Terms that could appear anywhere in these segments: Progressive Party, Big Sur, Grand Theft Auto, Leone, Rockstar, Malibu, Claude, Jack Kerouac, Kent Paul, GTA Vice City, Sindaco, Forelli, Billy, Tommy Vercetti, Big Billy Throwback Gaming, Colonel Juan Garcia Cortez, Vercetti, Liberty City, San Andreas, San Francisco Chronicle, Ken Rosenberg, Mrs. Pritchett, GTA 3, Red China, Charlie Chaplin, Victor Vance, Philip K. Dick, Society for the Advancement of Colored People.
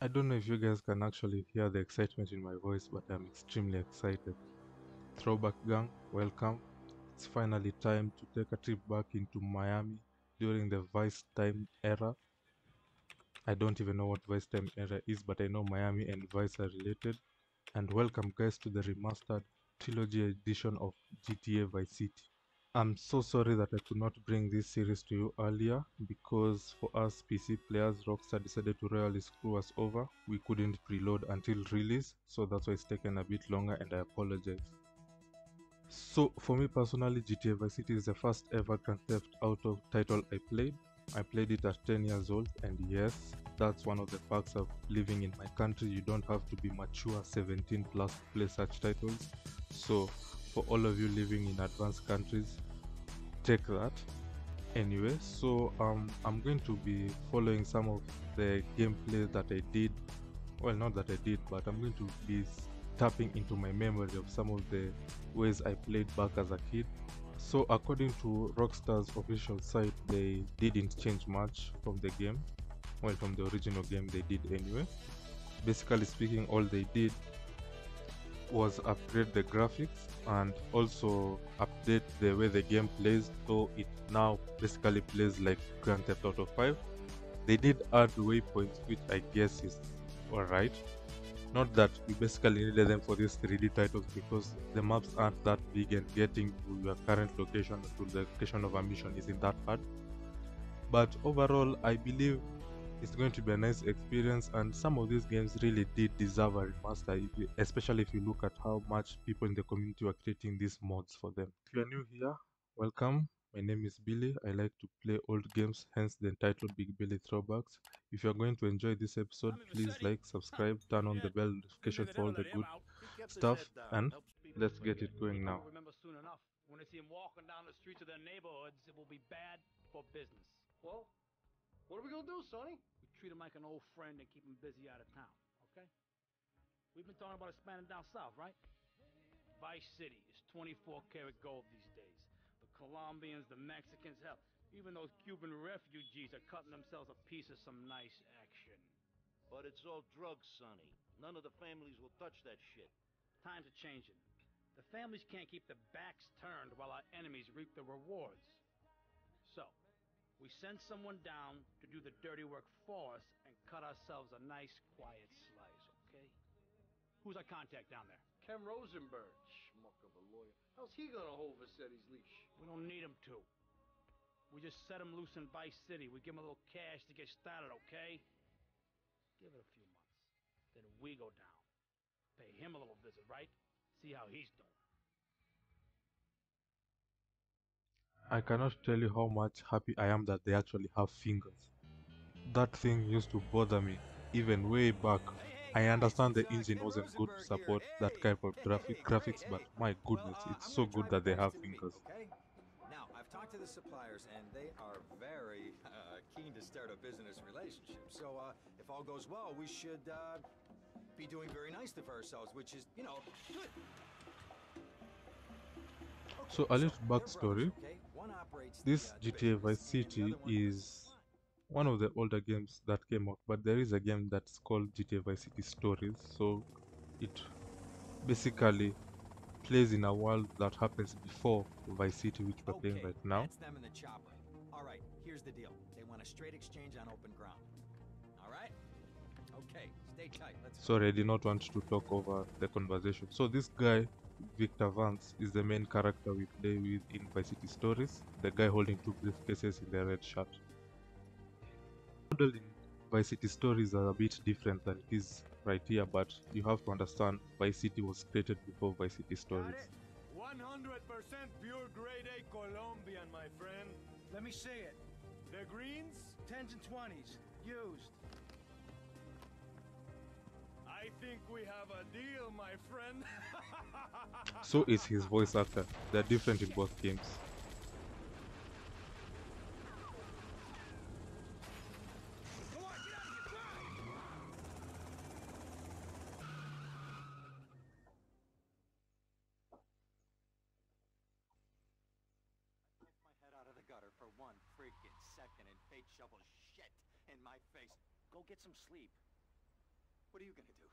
I don't know if you guys can actually hear the excitement in my voice, but I'm extremely excited. Throwback gang, welcome. It's finally time to take a trip back into Miami during the Vice Time era. I don't even know what Vice Time era is, but I know Miami and Vice are related. And welcome guys to the remastered trilogy edition of GTA Vice City. I'm so sorry that I could not bring this series to you earlier, because for us PC players, Rockstar decided to royally screw us over. We couldn't preload until release, so that's why it's taken a bit longer and I apologize. So for me personally, GTA Vice City is the first ever Grand Theft Auto title I played. I played it at 10 years old, and yes, that's one of the perks of living in my country. You don't have to be mature 17 plus to play such titles. So for all of you living in advanced countries, take that. Anyway, so I'm going to be following some of the gameplay that I did, well, not that I did, but I'm going to be tapping into my memory of some of the ways I played back as a kid. So according to Rockstar's official site, they didn't change much from the game, well, from the original game they did anyway. Basically speaking, all they did was upgrade the graphics and also update the way the game plays, so it now basically plays like Grand Theft Auto 5. They did add waypoints, which I guess is alright. Not that we basically needed them for these 3D titles, because the maps aren't that big and getting to your current location or to the location of a mission isn't that hard. But overall, I believe it's going to be a nice experience, and some of these games really did deserve a remaster, especially if you look at how much people in the community were creating these mods for them. If you are new here, welcome. My name is Billy. I like to play old games, hence the title Big Billy Throwbacks. If you are going to enjoy this episode, please like, subscribe, turn on the bell notification for all the good stuff, and let's get it going now. Remember soon enough, when I see them walking down the streets of their neighborhoods, it will be bad for business. Well, what are we gonna do, Sonny? We treat him like an old friend and keep him busy out of town, okay? We've been talking about expanding down south, right? Vice City is 24 karat gold these days. The Colombians, the Mexicans, hell, even those Cuban refugees are cutting themselves a piece of some nice action. But it's all drugs, Sonny. None of the families will touch that shit. Times are changing. The families can't keep their backs turned while our enemies reap the rewards. So we send someone down to do the dirty work for us and cut ourselves a nice, quiet slice, okay? Who's our contact down there? Ken Rosenberg, schmuck of a lawyer. How's he gonna hold Vercetti's leash? We don't need him to. We just set him loose in Vice City. We give him a little cash to get started, okay? Give it a few months. Then we go down. Pay him a little visit, right? See how he's doing. I cannot tell you how much happy I am that they actually have fingers. That thing used to bother me, even way back. I understand the engine wasn't good to support that type of graphics, but my goodness, it's so good that they have fingers. Now, I've talked to the suppliers and they are very keen to start a business relationship. So if all goes well, we should be doing very nicely for ourselves, which is, you know, good. So a little backstory, this GTA Vice City is one of the older games that came out, but there is a game that's called GTA Vice City Stories, so it basically plays in a world that happens before Vice City, which we're playing right now. That's them in the chopper. All right, here's the deal. They want a straight exchange on open ground. All right? Okay, stay tight. Let's Sorry, I did not want to talk over the conversation. So this guy, Victor Vance, is the main character we play with in Vice City Stories, the guy holding two briefcases in the red shirt. The model in Vice City Stories are a bit different than it is right here, but you have to understand Vice City was created before Vice City Stories. 100% pure grade A Colombian, my friend. Let me see it. The greens? 10s and 20s. Used. I think we have a deal, my friend. So is his voice actor. They're different in both games. Come on, get out of here, I kept my head out of the gutter for one freaking second and fate shovels shit in my face. Go get some sleep. What are you gonna do?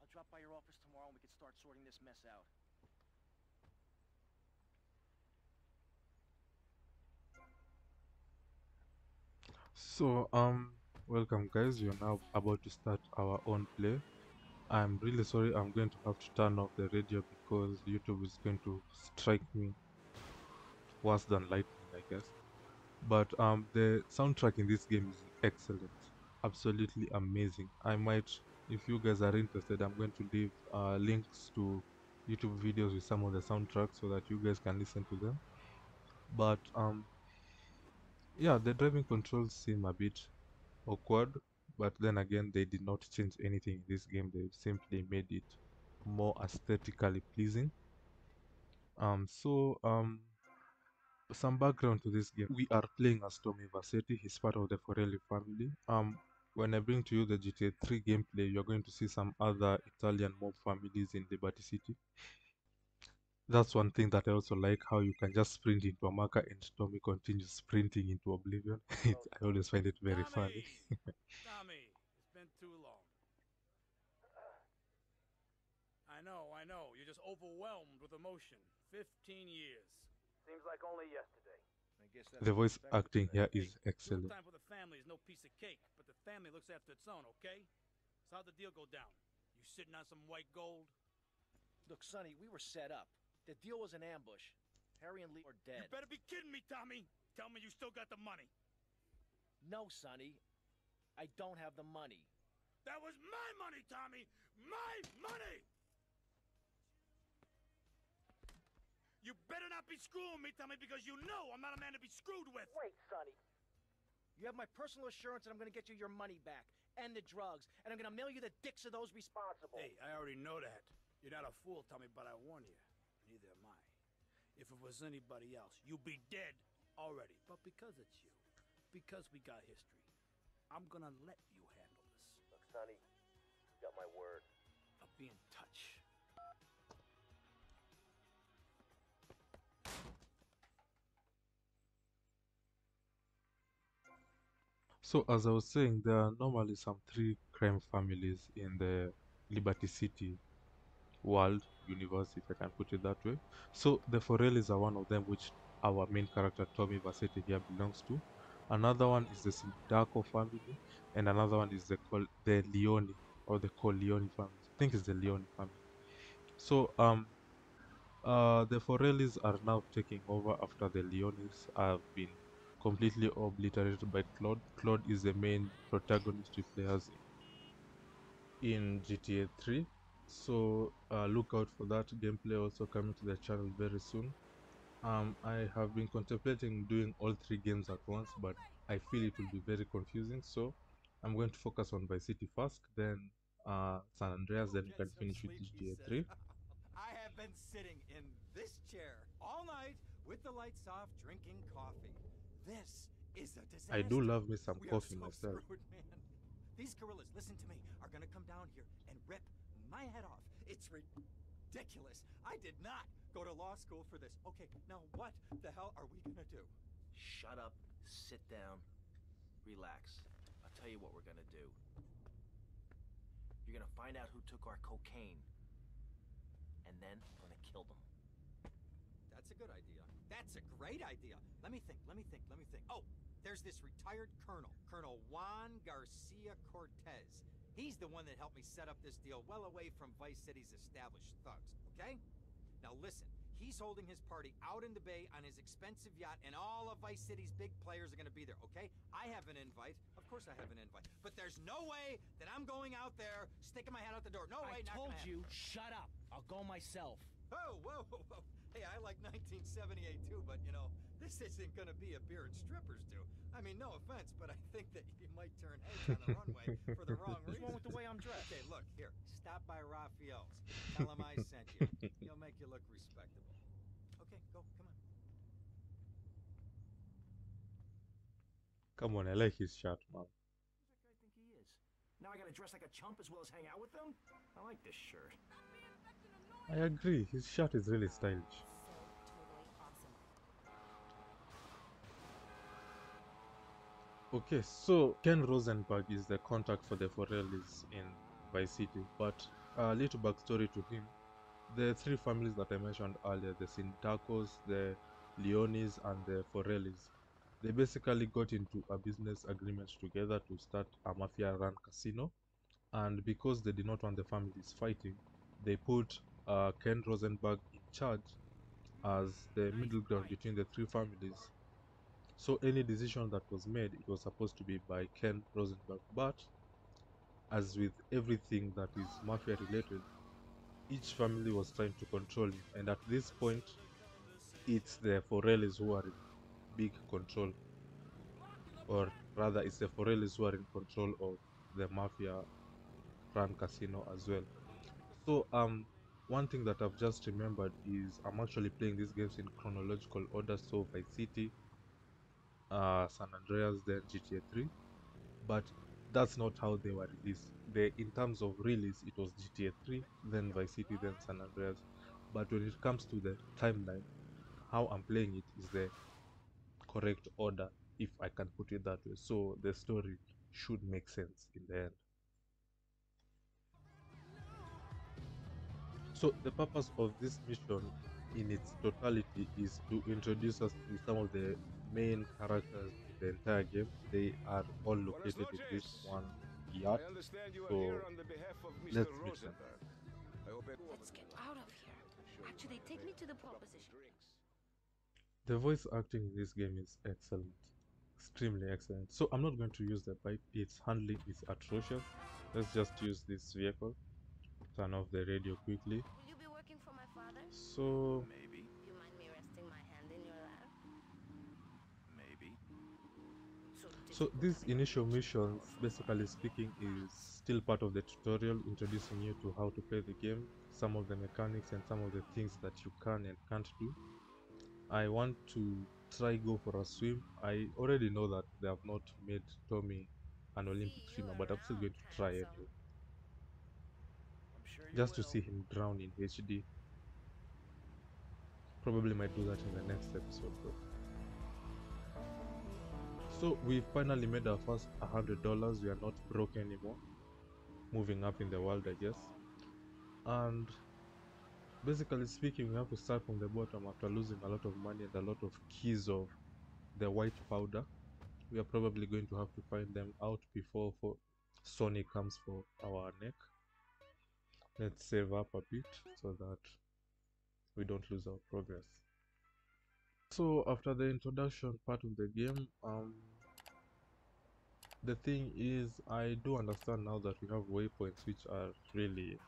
I'll drop by your office tomorrow and we can start sorting this mess out. So, welcome guys, we are now about to start our own play. I'm really sorry, I'm going to have to turn off the radio because YouTube is going to strike me worse than lightning, I guess. But the soundtrack in this game is excellent, absolutely amazing. I might, if you guys are interested, I'm going to leave links to YouTube videos with some of the soundtracks so that you guys can listen to them. But yeah, the driving controls seem a bit awkward, but then again, they did not change anything in this game. They simply made it more aesthetically pleasing. Some background to this game. We are playing as Tommy Vercetti. He's part of the Forelli family. When I bring to you the GTA 3 gameplay, you're going to see some other Italian mob families in Liberty City. That's one thing that I also like, how you can just sprint into a marker and Tommy continues sprinting into oblivion. I always find it very funny. Tommy, it's been too long. I know. You're just overwhelmed with emotion. 15 years. Seems like only yesterday. I guess that's the voice acting here is excellent. Time for the family is no piece of cake, but the family looks after its own, okay? So how'd the deal go down? You sitting on some white gold? Look, Sonny, we were set up. The deal was an ambush. Harry and Lee are dead. You better be kidding me, Tommy! Tell me you still got the money. No, Sonny. I don't have the money. That was my money, Tommy! My money! You better not be screwing me, Tommy, because you know I'm not a man to be screwed with! Wait, Sonny. You have my personal assurance that I'm gonna get you your money back, and the drugs, and I'm gonna mail you the dicks of those responsible. Hey, I already know that. You're not a fool, Tommy, but I warn you, neither am I. If it was anybody else, you'd be dead already. But because it's you, because we got history, I'm gonna let you handle this. Look, Sonny, you got my word. I'll be in touch. So, as I was saying, there are normally some three crime families in the Liberty City world, universe, if I can put it that way. So the Forellis are one of them, which our main character Tommy Vercetti here belongs to. Another one is the Sindaco family, and another one is the Leone, or the Leone family. I think it's the Leone family. So the Forellis are now taking over after the Leones have been completely obliterated by Claude. Claude is the main protagonist you play as in GTA 3. So look out for that gameplay also coming to the channel very soon. I have been contemplating doing all three games at once, but I feel it will be very confusing, so I'm going to focus on Vice City first, then San Andreas, then we can finish with GTA 3. I have been sitting in this chair all night with the lights off drinking coffee. This is a disaster. I do love me some coffee myself. These gorillas, listen to me, are gonna come down here and rip my head off. It's ridiculous. I did not go to law school for this. Okay, now what the hell are we gonna do? Shut up, sit down, relax. I'll tell you what we're gonna do. You're gonna find out who took our cocaine, and then we're gonna kill them. That's a good idea. That's a great idea. Let me think. Oh, there's this retired colonel, Colonel Juan Garcia Cortez. He's the one that helped me set up this deal well away from Vice City's established thugs, okay? Now listen, he's holding his party out in the bay on his expensive yacht, and all of Vice City's big players are gonna be there, okay? I have an invite. Of course I have an invite. But there's no way that I'm going out there sticking my head out the door. No way, not gonna happen. I told you, shut up. I'll go myself. Oh, whoa. Hey, I like 1978 too, but you know, this isn't gonna be a beer and strippers do. I mean, no offense, but I think that you might turn heads on the runway for the wrong reason. What's wrong with the way I'm dressed? Okay, look, here, stop by Raphael's. Tell him I sent you. He'll make you look respectable. Okay, go, come on. Come on, I like his shot, man. Who does that guy think he is? Now I gotta dress like a chump as well as hang out with them? I like this shirt. I agree, his shot is really stylish. Okay, so Ken Rosenberg is the contact for the Forellis in Vice City, but a little backstory to him. The three families that I mentioned earlier, the Sintacos, the Leones and the Forellis, they basically got into a business agreement together to start a mafia-run casino, and because they did not want the families fighting, they put Ken Rosenberg in charge as the middle ground between the three families. So any decision that was made, it was supposed to be by Ken Rosenberg, but as with everything that is mafia related, each family was trying to control him, and at this point it's the Forellis who are in big control, or rather it's the Forellis who are in control of the mafia run casino as well. So one thing that I've just remembered is I'm actually playing these games in chronological order, so Vice City, San Andreas, then GTA 3, but that's not how they were released. In terms of release, it was GTA 3, then Vice City, then San Andreas, but when it comes to the timeline, how I'm playing it is the correct order, if I can put it that way, so the story should make sense in the end. So the purpose of this mission in its totality is to introduce us to some of the main characters in the entire game. They are all located in this one yacht, so let's meet them. Let's get out of here. Actually, take me to the proposition. The voice acting in this game is excellent, extremely excellent. So I'm not going to use the pipe, its handling is atrocious. Let's just use this vehicle. Turn off the radio quickly. Will you be working for my father? So maybe. You mind me resting my hand in your lap? Maybe. So these initial missions, basically speaking, is still part of the tutorial, introducing you to how to play the game, some of the mechanics and some of the things that you can and can't do. I want to try go for a swim. I already know that they have not made Tommy an Olympic swimmer, but I'm still going to try it, just to see him drown in HD. Probably might do that in the next episode though. So we finally made our first $100. We are not broke anymore. Moving up in the world, I guess. And basically speaking, we have to start from the bottom after losing a lot of money and a lot of keys of the white powder. We are probably going to have to find them out before Sony comes for our neck. Let's save up a bit so that we don't lose our progress. So after the introduction part of the game, the thing is, I do understand now that we have waypoints, which are really,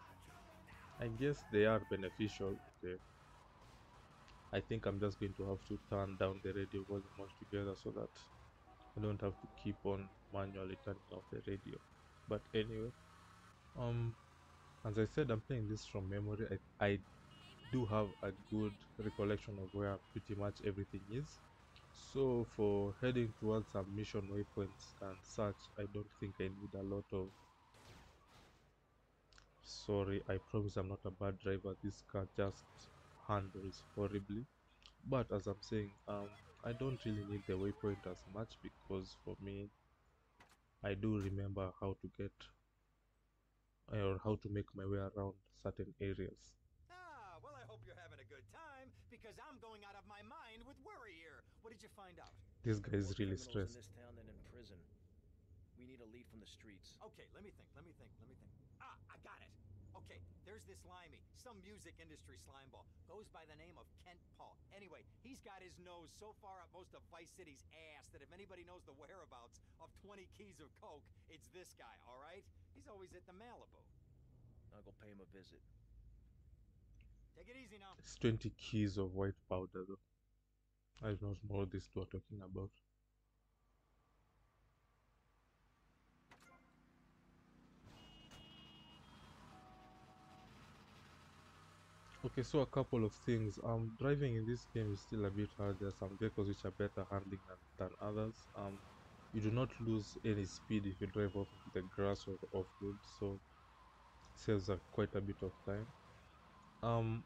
I guess they are beneficial. Okay. I think I'm just going to have to turn down the radio volume altogether so that I don't have to keep on manually turning off the radio. But anyway, as I said, I'm playing this from memory. I do have a good recollection of where pretty much everything is. So for heading towards some mission waypoints and such, I don't think I need a lot of... Sorry, I promise I'm not a bad driver, this car just handles horribly. But as I'm saying, I don't really need the waypoint as much, because for me, I do remember how to get, or how to make my way around certain areas. Ah, well, I hope you're having a good time, because I'm going out of my mind with worry here. What did you find out? This guy is really stressed. In this town than in prison. We need a lead from the streets. Okay, let me think. Ah, I got it. Okay, there's this limey, some music industry slimeball, goes by the name of Kent Paul. Anyway, he's got his nose so far up most of Vice City's ass that if anybody knows the whereabouts of 20 keys of coke, it's this guy, all right? He's always at the Malibu. I'll go pay him a visit. Take it easy now. It's 20 keys of white powder though. I don't know what these two are talking about. Okay, so a couple of things. Driving in this game is still a bit hard. There are some vehicles which are better handling than others. You do not lose any speed if you drive off the grass or off-road, so it saves quite a bit of time.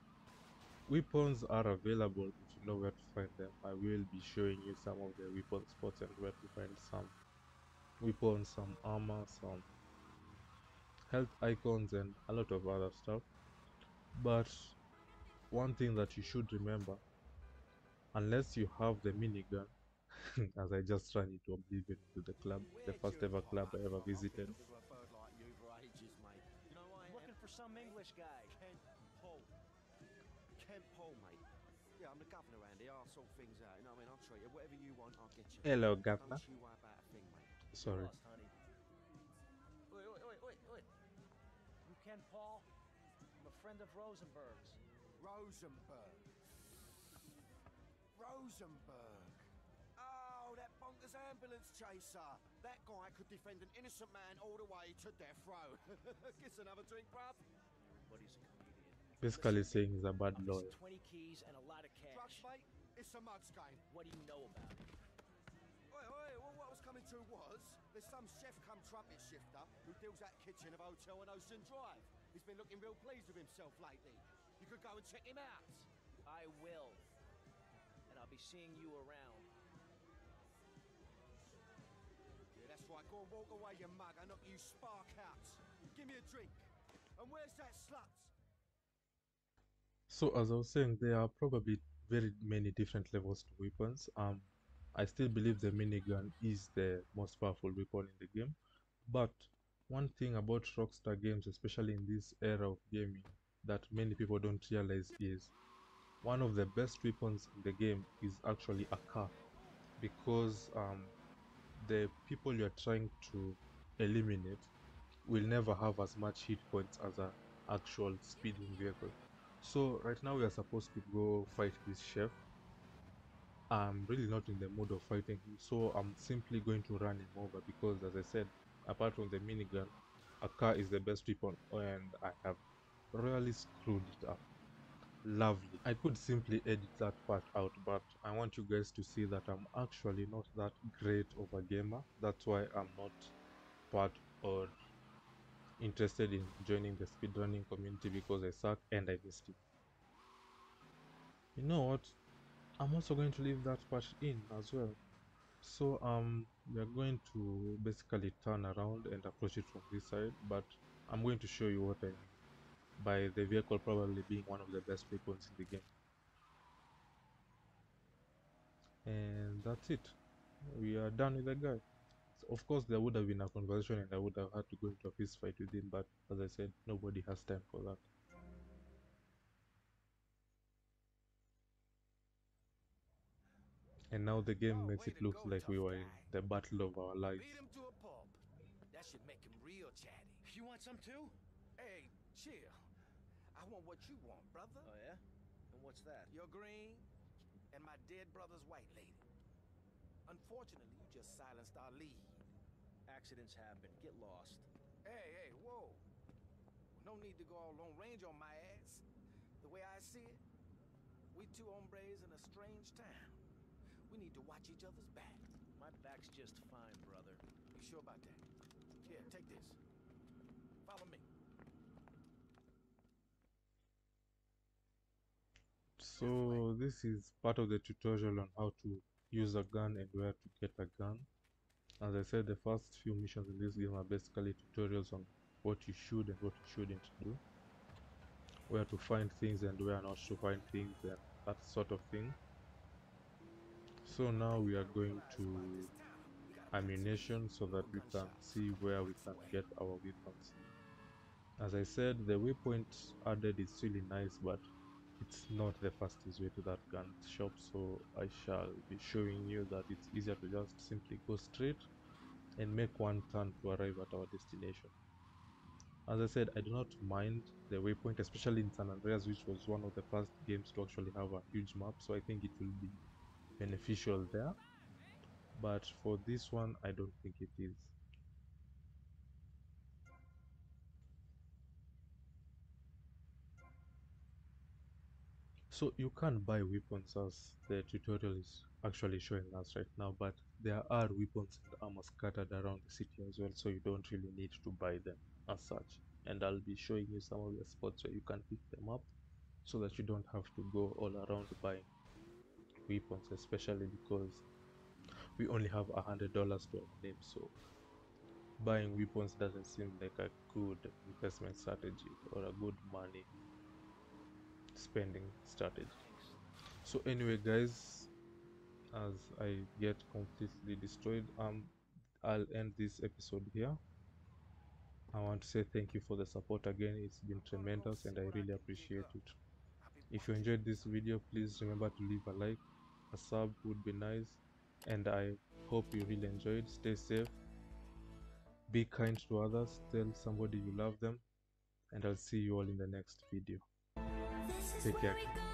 Weapons are available if you know where to find them. I will be showing you some of the weapon spots and where to find some weapons, some armor, some health icons and a lot of other stuff. But one thing that you should remember, unless you have the minigun, as I just ran into oblivion to the club, the first ever club I ever visited. I'm looking for some English guy. Kent Paul, mate. Yeah, I'm the governor, Andy. I'll sort things out. You know what I mean? I'll treat you. Whatever you want, I'll get you. Hello, governor. Sorry. Wait. You Ken Paul? I'm a friend of Rosenberg's. Rosenberg. Oh, that bonkers ambulance chaser. That guy could defend an innocent man all the way to death row. Gets another drink, bruv. What is a comedian? Basically saying he's a bad lawyer. 20 keys and a lot of cash. Drugs, mate? It's a mugs game. What do you know about it? Well, what I was coming to was, there's some chef come trumpet shifter who deals that kitchen of Hotel and Ocean Drive. He's been looking real pleased with himself lately. You could go and check him out. I will. And I'll be seeing you around. Yeah, that's right. Go and walk away, you mug. I knock you spark out. Give me a drink. And where's that slut? So, as I was saying, there are probably very many different levels to weapons. I still believe the minigun is the most powerful weapon in the game. But one thing about Rockstar games, especially in this era of gaming, that many people don't realize is one of the best weapons in the game is actually a car, because the people you're trying to eliminate will never have as much hit points as an actual speeding vehicle. So right now we are supposed to go fight this chef. I'm really not in the mood of fighting him, so I'm simply going to run him over, because as I said, apart from the minigun, a car is the best weapon, and I have really screwed it up. Lovely. I could simply edit that part out, but I want you guys to see that I'm actually not that great of a gamer. That's why I'm not part or interested in joining the speedrunning community, because I suck and I missed it. You know what, I'm also going to leave that part in as well. So we are going to basically turn around and approach it from this side, but I'm going to show you what I mean by the vehicle probably being one of the best weapons in the game. And that's it, we are done with the guy. So of course there would have been a conversation and I would have had to go into a fist fight with him, but as I said, nobody has time for that. And now the game makes it look like we were in the battle of our lives. Beat him to a pulp. That should make him real chatty. You want some too? Hey, chill. I want what you want, brother. Oh yeah? And what's that? Your green and my dead brother's white lady. Unfortunately, you just silenced our lead. Accidents happen. Get lost. Hey, whoa. No need to go all long range on my ass. The way I see it, we two hombres in a strange town. We need to watch each other's back. My back's just fine, brother. You sure about that? Here, take this. Follow me. So this is part of the tutorial on how to use a gun and where to get a gun. As I said, the first few missions in this game are basically tutorials on what you should and what you shouldn't do, where to find things and where not to find things and that sort of thing. So now we are going to ammunition so that we can see where we can get our weapons. As I said, the waypoint added is really nice, but it's not the fastest way to that gun shop, so I shall be showing you that it's easier to just simply go straight and make one turn to arrive at our destination. As I said, I do not mind the waypoint, especially in San Andreas, which was one of the first games to actually have a huge map, so I think it will be beneficial there, but for this one I don't think it is. So you can buy weapons, as the tutorial is actually showing us right now, but there are weapons and armor scattered around the city as well, so you don't really need to buy them as such, and I'll be showing you some of the spots where you can pick them up so that you don't have to go all around buying weapons, especially because we only have $100 to our name, so Buying weapons doesn't seem like a good investment strategy or a good money spending strategy. So anyway guys, as I get completely destroyed, I'll end this episode here. I want to say thank you for the support again. It's been tremendous and I really appreciate it. If you enjoyed this video, please remember to leave a like, a sub would be nice, and I hope you really enjoyed. Stay safe, be kind to others, tell somebody you love them, and I'll see you all in the next video. Take care.